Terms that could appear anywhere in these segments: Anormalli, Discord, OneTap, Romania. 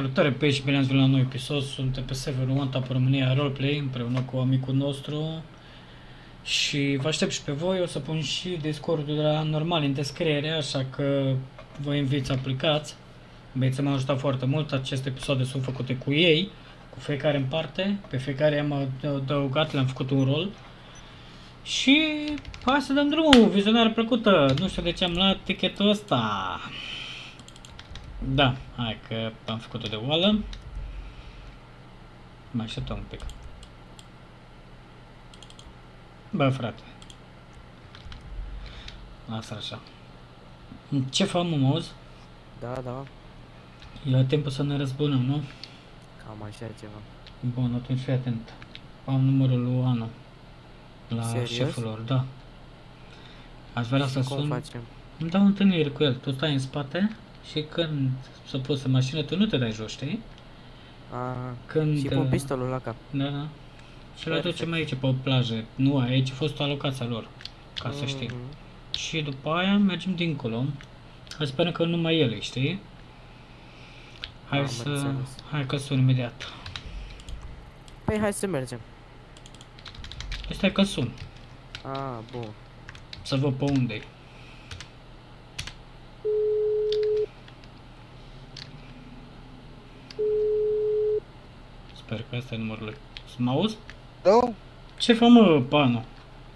Salutare pe aici, bine ați venit la un nou episod. Suntem pe serverul OneTap România Roleplay împreună cu amicul nostru și vă aștept și pe voi. O să pun și Discord-ul de la Anormalli în descriere, așa că vă invit să aplicați. Băieții m-au ajutat foarte mult, aceste episoade sunt făcute cu ei, cu fiecare în parte, pe fiecare am adăugat, le-am făcut un rol. Și hai să dăm drumul, vizionare plăcută. Nu știu de ce am luat tichetul ăsta. Da, hai că am făcut-o de oală. Mai așteptăm un pic. Bă, frate. Lasă așa. Ce fac, mă auzi? Da, da. E timpul să ne răzbunăm, nu? Cam așa ceva. Bun, atunci fii atent. Am numărul lui Ana. La serios? Șeful lor, da. Aș vrea să sun. Îmi dau întâlnire cu el. Tu stai în spate și când se pus în mașină, tu nu te dai jos, știi? Aha. Când, și pun pistolul la cap. Da, da. Și le ducem aici pe o plajă. Nu, aici a fost alocația lor, ca să știi. Și după aia mergem dincolo. Hai sperăm că numai ele, știi? Hai să... Hai că sun imediat. Păi hai să mergem. Asta e că sun. Ah, bun. Să văd pe unde-i. Sper că asta e numărul lui. Să mă auzi? Da. Ce faci, mă, Pano?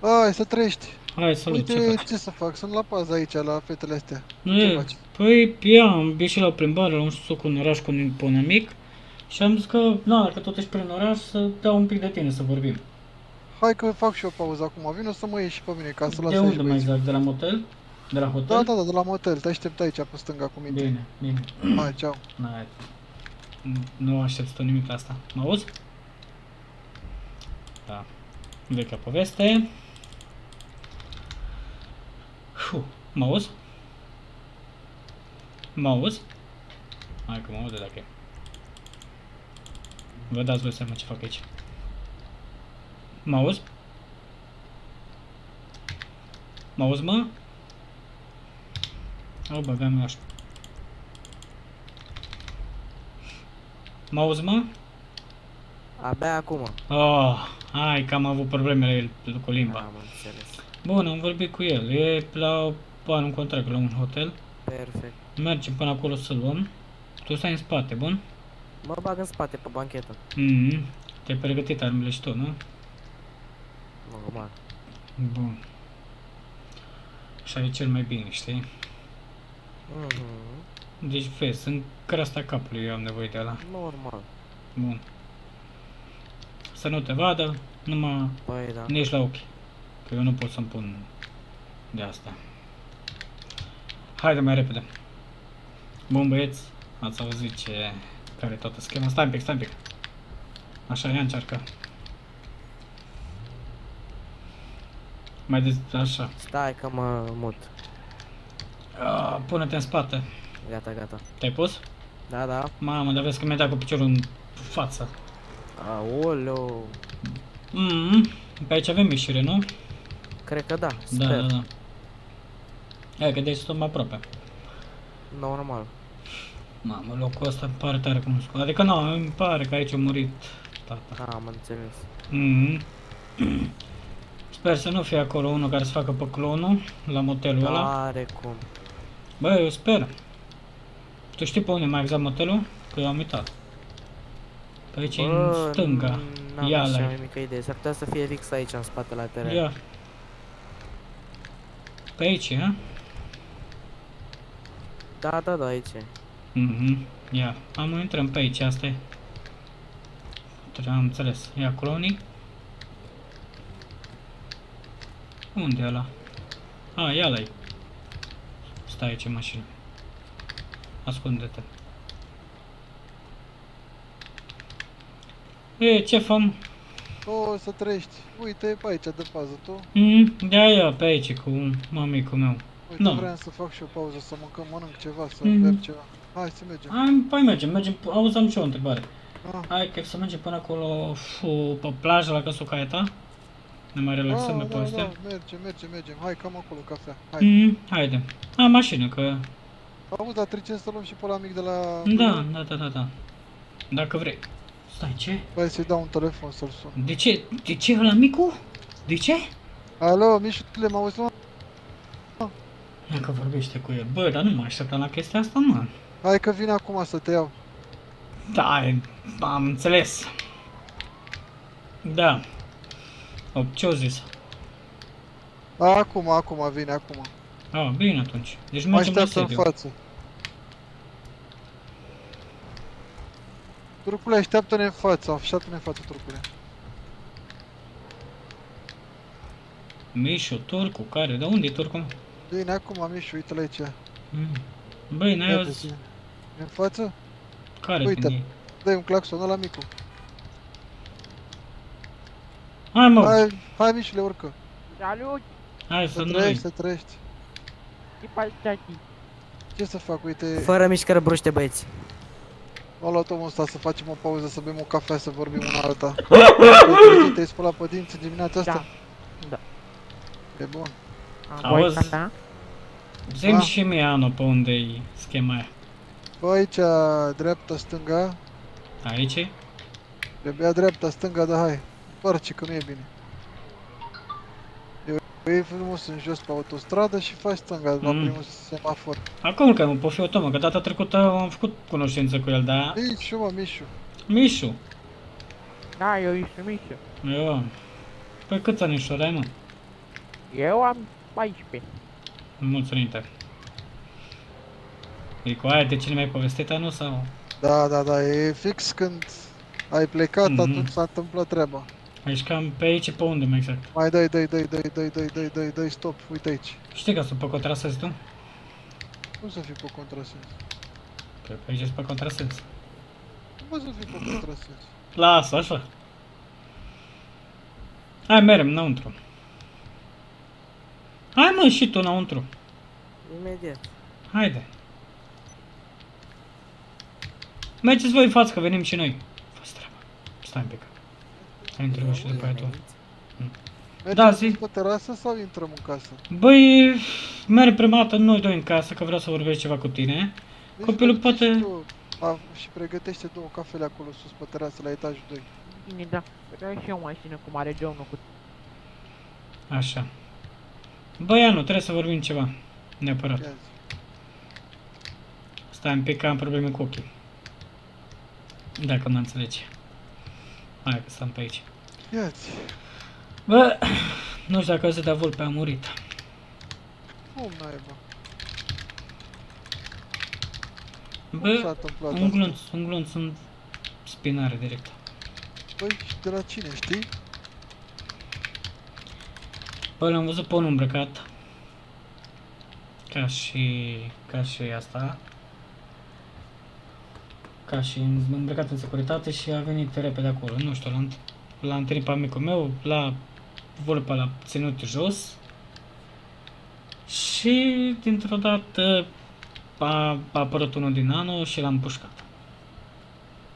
Hai să trăiești. Hai, salut, uite, ce faci? Ce să fac? Sunt la pază aici, la fetele astea. Nu e, păi, ia, am ieșit la o plimbare, la un suc în oraș cu un amic. Și am zis că, na, dacă tot ești prin oraș, să dau un pic de tine, să vorbim. Hai că fac și o pauză acum, vino să mă ieși și pe mine, ca să las. De unde mai exact? De la motel? De la hotel? Da, da, da, de la motel, te aștept aici, pe stânga cu mine. Bine, bine. Hai, ceau. Hai. Nu aștept tu nimic la asta. Mă auzi? Da. Vechea poveste. Mă auzi? Mă auzi? Hai că mă aude dacă e. Vă dați voi seama ce fac aici. Mă auzi? Mă auzi, mă? O, băgam eu așa. Mă auzi, mă? Abia acum. Oh, hai că am avut problemele cu limba. Am înțeles. Bun, am vorbit cu el. E la un contract la un hotel. Perfect. Mergem până acolo să luăm. Tu stai în spate, bun? Mă bag în spate pe banchetă. Te-ai pregătit armele și tu, nu? Normal. Bun. Așa e cel mai bine, știi? Deci vezi, în crasta capului eu am nevoie de ăla. Normal. Bun. Să nu te vadă, numai nici la ochi. Că eu nu pot să-mi pun de asta. Haide mai repede. Bun, băieți, ați auzit ce... care e toată schema. Stai un pic, stai un pic. Așa, ia încearcă. Mai des, așa. Stai că mă mut. Pune-te în spate. Gata, gata. Te-ai pus? Da, da. Mamă, dar vezi că mi-ai dat cu piciorul în față. Aoleu. Pe aici avem ieșire, nu? Cred că da, sper. Da, da, da. Hai că de-aici sunt mai aproape. Normal. Mamă, locul ăsta îmi pare tare cunoscut. Adică nu, îmi pare că aici a murit tata. Am înțeles. Sper să nu fie acolo unul care să facă pe clonul la motelul ăla. Tare cum. Bă, eu sper. Tu știi pe unde mai exact motelul? Că eu am uitat. Pe aici, bă, în stânga. Ia la mai mică idee. S-ar putea să fie fix aici, în spate, la teren. Ia. Pe aici, a? Da, da, da, aici. Ia. Am intrăm pe aici, asta e. Am înțeles. Ia clonii. Unde e ăla? A, ia la-i. Stai aici în mașină. Ascunde-te. E, ce fam? O, să trăiești. Uite, e pe aici, de pază, tu. De-aia, pe aici, cu mamicul meu. Uite, no, vreau să fac și o pauză, să mâncăm, mănânc ceva, să bem ceva. Hai să mergem. Hai, mergem, mergem. Auzi, am și o întrebare. Hai, că să mergem până acolo, pe plajă, la căsucaia ta? Ne mai relaxăm, ne povestea? Da, da, mergem, mergem, mergem. Hai, cam acolo, cafea. Hai. Haide. Mașină, că... Auzi, dar trecem să luăm și pe la mic de la... Da, da, da, da, da. Dacă vrei. Stai, ce? Băi, să-i dau un telefon să-l sun. De ce? De ce ăla micu? De ce? Alo, Mișule, m-auzi, mă? Hai că vorbește cu el. Bă, dar nu mă așteptam la chestia asta, mă. Hai că vin acum să te iau. Da, am înțeles. Da. Ce-au zis? Acum, vine, acum. Ah, bine atunci. Deci mă așteaptă în față. Turcule, așteaptă-ne în față, așteaptă-ne în față, turcule. Mișu, turcu, care? Dar unde e turcu? Bine, acum, Mișu, uite-l aici. Băi, n-ai auzit? E în față? Care? Uite, dă-i un claxon ăla micu. Hai, mă! Hai, hai, Mișule, urcă. Salut! Hai, să trăiești, să trăiești. Ce să fac, uite... Fără mișcare bruște, băieți. M-a luat omul ăsta să facem o pauză, să bem o cafea, să vorbim una alta. Te-ai spălat pe dinți dimineața asta? Da. E bun. Auzi? Zi-mi și mie, Ano, pe unde-i schema aia. Bă, aici, dreapta, stânga. Aici? Trebuia dreapta, stânga, dar hai. Întoarce, că nu e bine. Eu iei frumos în jos pe autostradă și faci stânga la primul semafor. Acum că nu pot fi o tomă, că data trecută am făcut cunoștință cu el, dar... Mișu, mă, Mișu. Mișu? Da, eu ești Mișu. Eu am. Păi câți anișori ai, mă? Eu am 14. Mulțumite. E cu aia de cine mi-ai povestit, Anu, sau? Da, da, da, e fix când ai plecat, atunci s-a întâmplat treaba. Ești cam pe aici, pe unde mai exact? Mai dai, stop, uite aici. Știi că sunt pe contrasens, tu? Cum să fii pe contrasens? Păi pe aici ești pe contrasens. Cum să fii pe contrasens? Lasă, așa. Hai, merem înăuntru. Hai, mă, și tu înăuntru. Imediat. Haide. Mergeți voi în față, că venim și noi. Fă-ți treaba. Stai un pic. Intrăm și după aia tu. Da, zi. Mergem pe terasă sau intrăm în casă? Băi, merg prima dată noi doi în casă, că vreau să vorbesc ceva cu tine. Copilul poate... Și pregătește două cafele acolo sus pe terasă, la etajul 2. Bine, da. Vreau și eu o mașină, cum are domnul cu... Așa. Băi, Anu, trebuie să vorbim ceva. Neapărat. Stai un pic, că am probleme cu ochii. Dacă mă înțelegi. Hai că stăm pe aici. Ia-ți. Bă, nu știu dacă o să dea vulpe, a murit. Cum naiba? Bă, un glonț, în spinare direct. Păi, de la cine, știi? Bă, l-am văzut pe unul îmbrăcat. Ca și... asta. Ca și îmbrăcat în securitate și a venit repede acolo, nu știu, l-a întâlnit pe amicul meu, la vulpa l-a ținut jos și dintr-o dată a apărut unul din Ano și l-a împușcat.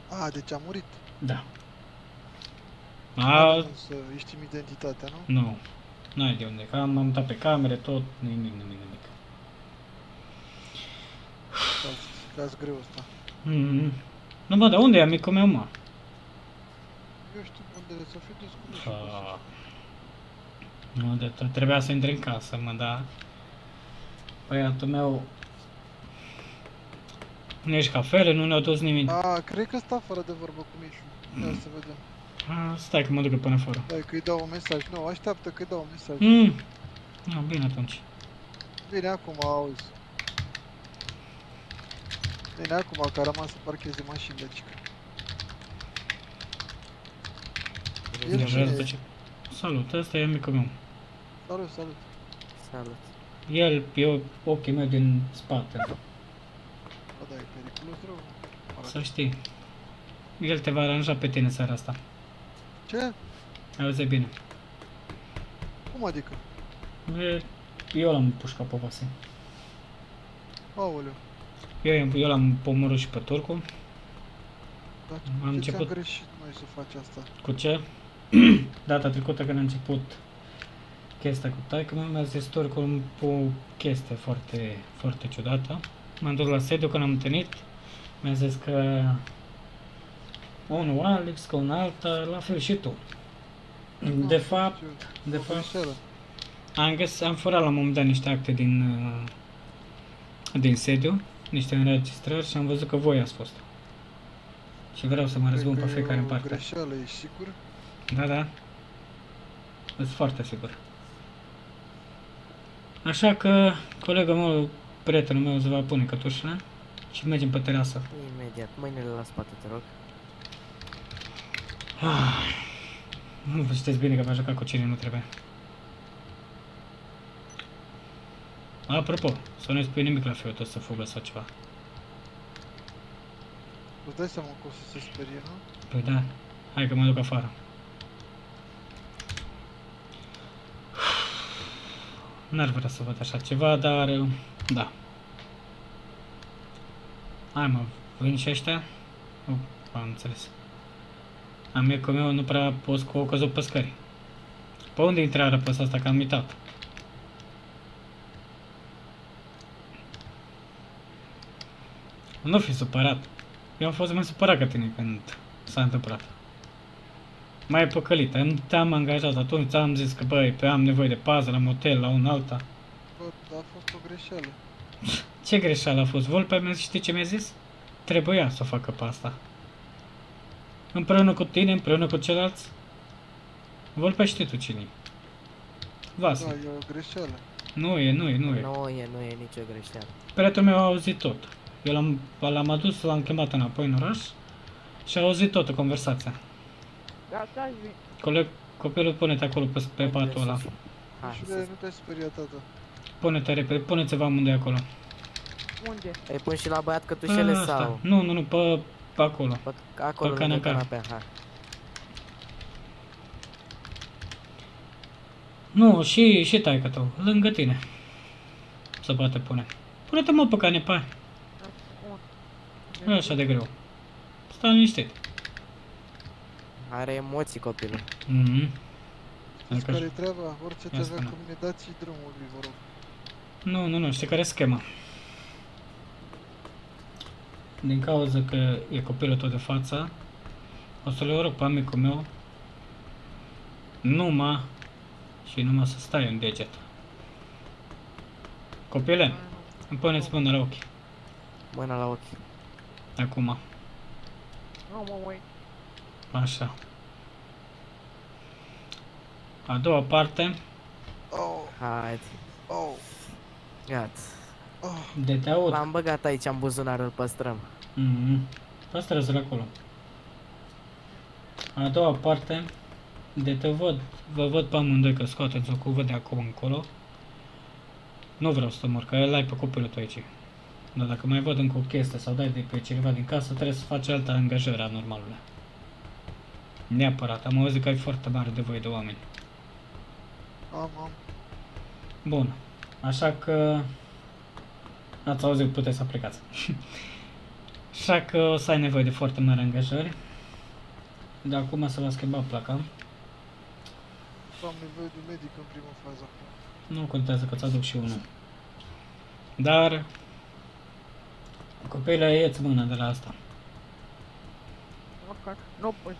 A, deci a murit? Da. Își știm identitatea, nu? Nu, nu ai de unde, că m-am uitat pe camere, tot, nimic. Dați greu asta. Nu, bă, dar unde e amicul meu, mă? Eu știu unde să fi descurcat. Nu, de tot trebuia să intri în casă, mă, dar... Băiatul meu... Nici cafele, nu ne-au dus nimic. A, cred că sta fără de vorbă cu Mișu. Ia să vedem. Stai că mă duc până fără. Stai că-i dau un mesaj, nu, așteaptă că-i dau un mesaj. Nu, bine atunci. Bine, acum auzi. Bine, acum că a rămas să parcheze mașini, deci. Salut, ăsta e amicul meu. Salut, salut. Salut. El e ochii mei din spate. Bă, da, e periculos rău. Să știi. El te va aranja pe tine seara asta. Ce? Auzi bine. Cum adică? Eu l-am pușcat pe vase. Aoleu. Eu l-am pomorât și pe turcul. Dar am început... ce greșit noi să faci asta? Cu ce? Data trecută când a început chestia cu taică-mă, mi-a zis turcul o chestie foarte, foarte ciudată. M-am dus la sediu când am întâlnit. Mi-a zis că unul Alex, cu un alta, la fel și tu. De fapt, am furat la un moment dat niște acte din sediu, niște înregistrări și am văzut că voi ați fost. Și vreau să mă răzbun pe fiecare în parte. Greșeală, ești sigur? Da, da. Sunt foarte sigur. Așa că colegul meu, prietenul meu, îți va pune cătușile și mergem pe terasă. Imediat, mâinile la spate, te rog. Ah. Nu vă știți bine că v-a jucat cu cine nu trebuie. Apropo, să nu-i spui nimic la fiul tău să fugă sau ceva. Vă dai seama că o să se sperie, nu? Păi da, hai că mă duc afară. N-ar vrea să văd așa ceva, dar... da. Hai mă, vin și ăștia? Am înțeles. Amicul meu nu prea poți cu o căzut pe scări. Pe unde intrarea pe asta că am uitat? Nu fi supărat. Eu am fost mai supărat ca tine când s-a întâmplat. Mai păcălit. Te-am angajat atunci, am zis că băi, pe am nevoie de pază la motel, la un alta. Bă, a fost o greșeală. Ce greșeală a fost? Vulpea mea, știi ce mi-a zis? Trebuia să o facă pe asta. Împreună cu tine, împreună cu ceilalți. Vorbește tu cine-i. Vasă. Da, e o greșeală. Nu e. Nu e nicio greșeală. Prietul meu a auzit tot. Eu l-am adus, l-am chemat înapoi în oraș și a auzit toată conversația. Gata, coleg, copilul, pune-te acolo pe patul ăla. Hai, nu te speria, tata. Pune-te repede, pune-ți-vă amândoi acolo. Unde? Ai pus și la băiat cătușele sau? Nu, pe acolo. Acolo, pe canapea, hai. Nu, și taică tău, lângă tine. Să poate pune. Pune-te mă pe canepa. Nu e așa de greu. Stai liniștit. Are emoții copilul. Știți care-i treaba? Orice te avea cu mine, dați și drumul lui, vă rog. Nu, știi care-i schema? Din cauza că e copilul tot de față, o să le rog pe amicul meu numai să stai în deget. Copile, îmi puneți mâna la ochi. Mâna la ochi. Acum. Așa. A doua parte. Hai. Gata. De te aud. L-am băgat aici în buzunar, îl păstrăm. Păstrează-l acolo. A doua parte, de te văd, vă văd pe amândoi că scoateți-o cu vă de acum încolo. Nu vreau să mor, că el ai pe copilul tău aici. Dar dacă mai văd încă o chestie sau dai de pe cineva din casă, trebuie să faci alta angajare a normalului. Neapărat, am auzit că ai foarte mare nevoie de oameni. Bun, așa că... ați auzit, puteți să plecați. Așa că o să ai nevoie de foarte mare angajări. De acum să va schimba placa. Am nevoie de medic în prima fază. Nu contează că ți-aduc și unul. Dar... copilă, ia-ți mâna de la asta. Nu poți.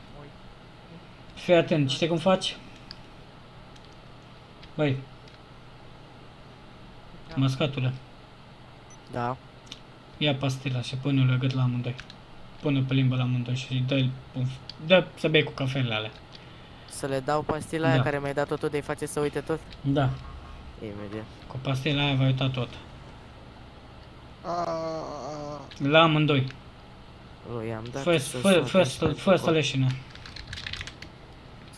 Fii atent, știi cum faci? Băi. Mascatule. Da. Ia pastila și pune-l gât la amândoi. Pune pe limba la amândoi și dă-i... dă să bei cu cafelele alea. Să le dau pastila aia care mi-ai dat-o tot, de-i face să uite tot? Da. Imediat. Cu pastila aia va uita tot. La amândoi. Fă să leșine.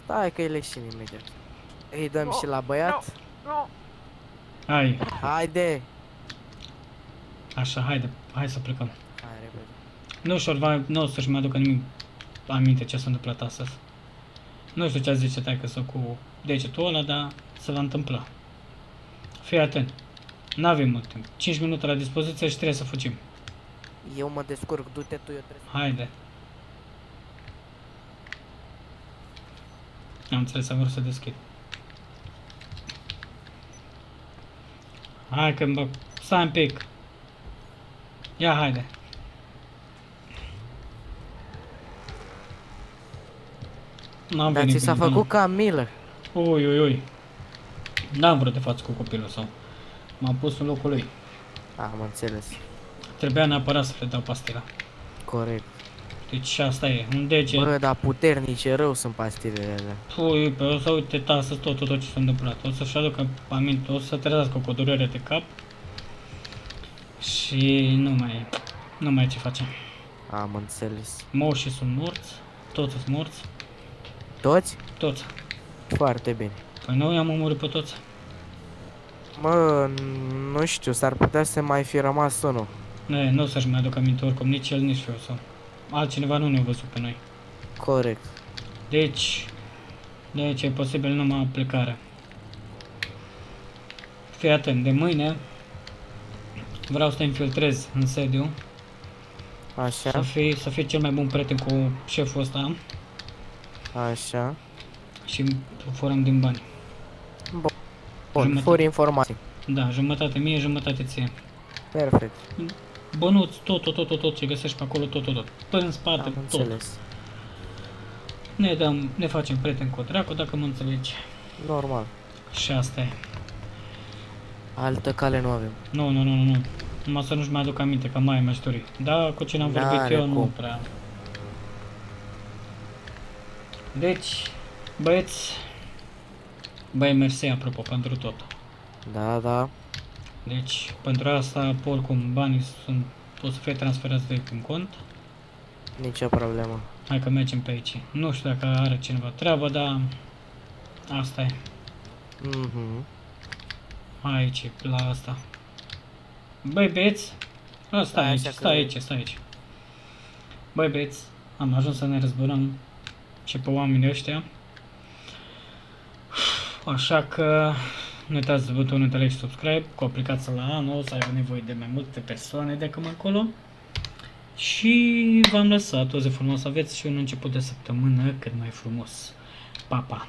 Stai că-i leșine imediat. Îi dăm și la băiat. Hai. Haide! Așa, haide, hai să plecăm. Hai, repede. Nu o să-și mai aducă nimic aminte ce s-a întâmplat astăzi. Nu știu ce-a zice taică-său cu degetul ăla, dar se va întâmpla. Fii atent. N-avem mult timp. 5 minute la dispoziție și trebuie să fugim. Eu mă descurc, du-te tu, eu trebuie. Haide. Am înțeles, am vrut să deschid. Hai că-mi bag. Stai un pic. Ia, haide. N-am venit. Ți s-a făcut ca Miller. Ui, ui, ui. N-am vrut de față cu copilul sau. M-am pus în locul lui. Am înțeles. Trebuia neapărat să le dau pastila. Corect. Deci asta e, un dege. Bă, dar puternice, rău sunt pastilele alea. Pui, bă, o să uite tasă tot ce s-a întâmplat. O să-și aducă aminte, o să trezească cu o durere de cap. Și nu mai e ce facem. Am înțeles. Moșii sunt morți, toți sunt morți. Toți? Toți. Foarte bine. Păi noi am omorât pe toți. Mă, nu știu, s-ar putea să mai fi rămas unul. Nu o să-și mai aduc aminte oricum, nici el, nici eu sau. Altcineva nu ne-a văzut pe noi. Corect. Deci e posibil numai plecarea. Fii atent, de mâine vreau să te infiltrez în sediu. Așa. Să fii cel mai bun prieten cu șeful ăsta. Așa. Și furăm din bani. Bun, furi informații. Da, jumătate mie, jumătate ție. Perfect. Bănuți, tot ce găsești pe acolo, tot. Până în spate, am tot. Înțeles. Ne facem prieten cu dracu, dacă mă înțelegi. Normal. Și asta e. Altă cale nu avem. Nu. Numai să nu-și mai aduc aminte, că mai am istorii. Da, cu cine am vorbit eu, nu prea. Deci, băieți... Băi, mersi, apropo, pentru tot. Da. Deci, pentru asta, oricum, banii sunt, pot să fie transferați direct în cont. Nici o problemă. Hai că mergem pe aici. Nu știu dacă are cineva treabă, dar asta e. Aici, la asta. Băi, băieți, stai aici. Băi, băieți, am ajuns să ne răzbunăm și pe oamenii ăștia. Așa că nu uitați butonul de like și subscribe, că o aplicați la anul, o să ai nevoie de mai multe persoane decât acolo. Și v-am lăsat, o zi frumoasă aveți și un început de săptămână cât mai frumos. Pa, pa!